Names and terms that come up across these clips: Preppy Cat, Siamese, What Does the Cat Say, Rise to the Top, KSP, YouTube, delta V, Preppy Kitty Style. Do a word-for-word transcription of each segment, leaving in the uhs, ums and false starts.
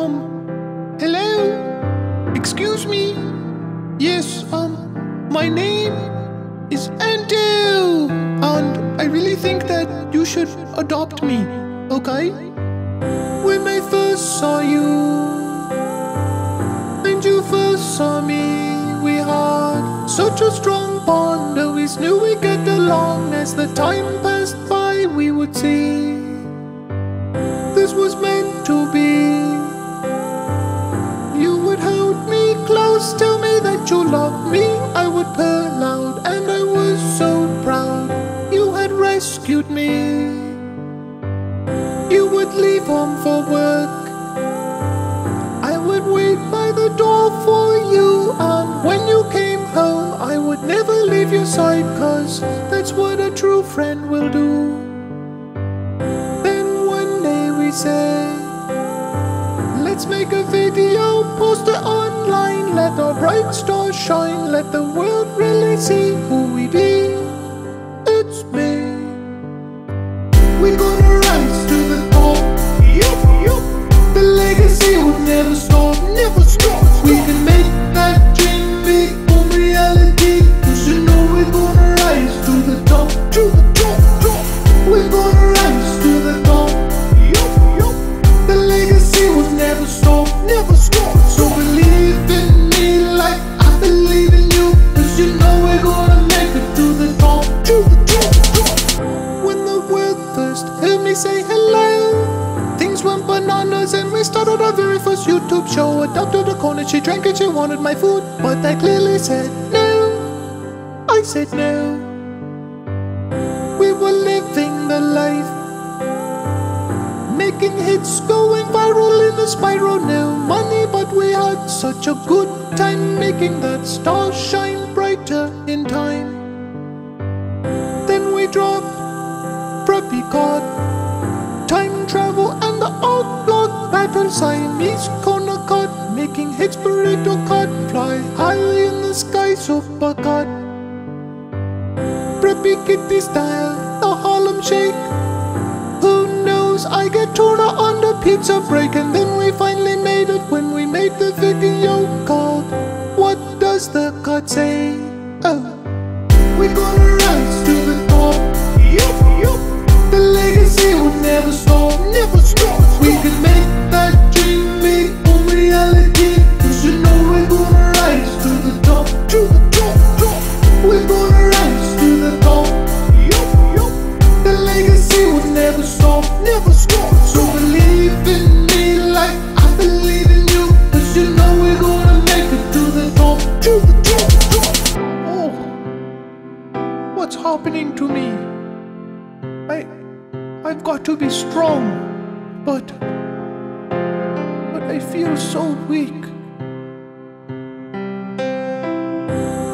Um, hello? Excuse me? Yes, um, my name is Andrew, and I really think that you should adopt me, okay? When I first saw you, and you first saw me, we had such a strong bond. Always knew we'd get along. As the time passed by, we would see this was meant to be. You would hold me close, tell me that you loved me. I would pearl out, and I was so proud. You had rescued me. You would leave home for work, I would wait by the door for you, and when you came home I would never leave your side, cause that's what a true friend will do. Then one day we said, let's make a video, post it online, let our bright stars shine, let the world really see who we be. It's me. We're gonna rise to the top. Yup, yup. The legacy will never stop, never stop, stop. We can make that dream become reality. Cause you know we're gonna rise to the top, to the top, top. We're gonna rise to the top. Yup, yup. The legacy will never stop, never stop, stop. So believe in me like I believe in you. Cause you know we're gonna make it to the top, to the top, top. First, heard me say hello. Things went bananas and we started our very first YouTube show. Adopted a corner, she drank it, she wanted my food, but I clearly said no. I said no. We were living the life, making hits, going viral in the spiral. No money, but we had such a good time, making that star shine brighter in time. Then we dropped Preppy card, time travel and the outlaw battle, Siamese corner card, making hits, burrito card, fly high in the sky, super card. Preppy Kitty Style, the Harlem Shake. Who knows, I get tuna on the pizza break. And then we finally made it when we made the video called What Does the Cat Say? Oh, we're gonna rise to the top. Yup, yup. The legacy will never stop, never stop, stop. We can make that dream become reality. Cause you know we're gonna rise to the top, to the top, top. We're gonna rise to the top. Yup, yup. The legacy will never stop, never stop, stop. So believe in me like I believe in you. Cause you know we're gonna make it to the top, to the top, top. Oh, what's happening to me? I... I've got to be strong, but, but I feel so weak.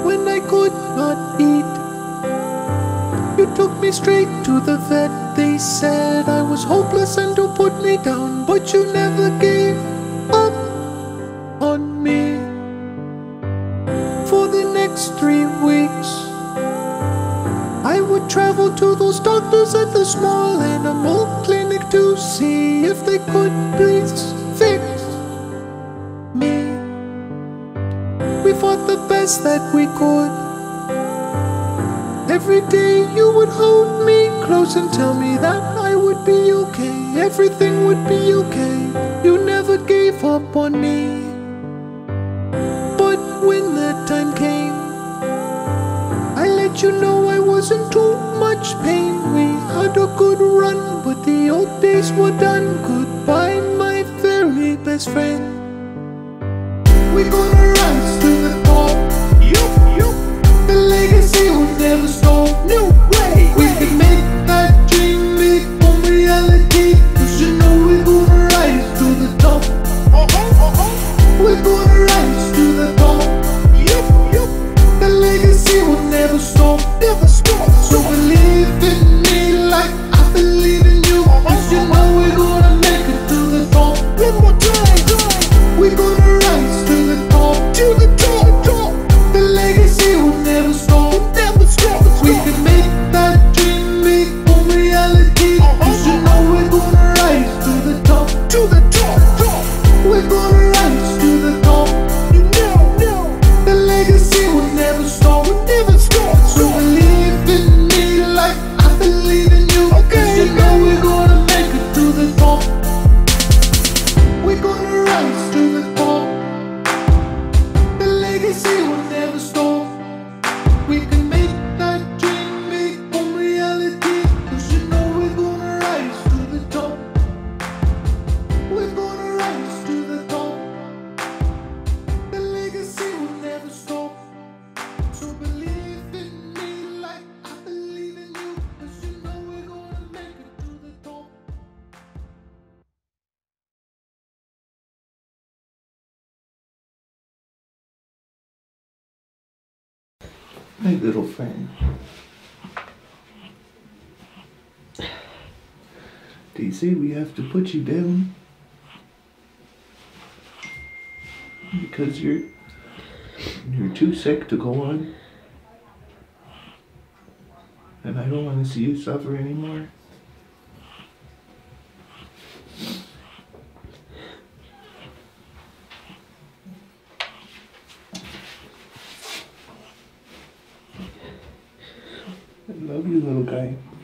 When I could not eat, you took me straight to the vet. They said I was hopeless and to put me down, but you never gave up on me. For the next three weeks, I would travel to those doctors at the small animal clinic to see if they could please fix me. We fought the best that we could. Every day you would hold me close and tell me that I would be okay, everything would be okay. You never gave up on me. But when that time came, I let you know I wasn't too much pain. We had a good run, but the old days were done. Goodbye, my very best friend. We're gonna rise to the top. Yup, yup. The legacy will never stop. No way. We can make that dream become reality. Cause you know we're gonna rise to the top. Uh-huh, uh-huh. We're gonna rise to the top. Yup, yup. The legacy will never stop, never stop, stop. So believe in me like I believe in you. Cause you know we're gonna make it to the top. One more time. We're gonna rise to the top, to the top, top. The legacy will never stop, never stop, stop. We can make that dream become reality. Cause you know we're gonna rise to the top, to the top, top. We're gonna rise to the top. You know, know the legacy will never stop. Will never stop. So believe in me like I believe in you. Okay, you know we're gonna make it to the top. We're gonna rise to the top. The legacy will never stop. We can make that dream become reality. 'Cause you know we're gonna rise to the top. We're gonna rise to the top. The legacy will never stop. So believe in me like I believe in you. 'Cause you know we're gonna make it to the top. My little friend, they say we have to put you down because you're you're too sick to go on, and I don't want to see you suffer anymore. I love you, little guy.